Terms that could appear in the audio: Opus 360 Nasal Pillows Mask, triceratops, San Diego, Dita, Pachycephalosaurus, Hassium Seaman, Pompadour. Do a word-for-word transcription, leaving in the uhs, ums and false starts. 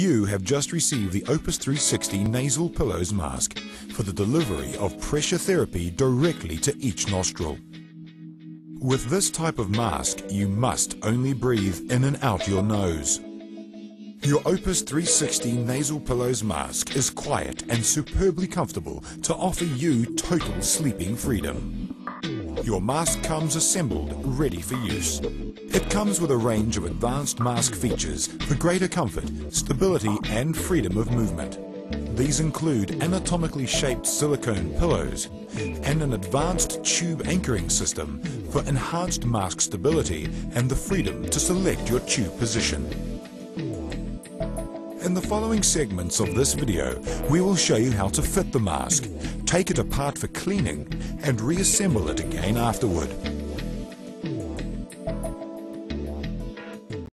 You have just received the Opus three sixty Nasal Pillows Mask for the delivery of pressure therapy directly to each nostril. With this type of mask, you must only breathe in and out your nose. Your Opus three sixty Nasal Pillows Mask is quiet and superbly comfortable to offer you total sleeping freedom. Your mask comes assembled, ready for use. It comes with a range of advanced mask features for greater comfort, stability and freedom of movement. These include anatomically shaped silicone pillows and an advanced tube anchoring system for enhanced mask stability and the freedom to select your tube position. In the following segments of this video, we will show you how to fit the mask, take it apart for cleaning, and reassemble it again afterward.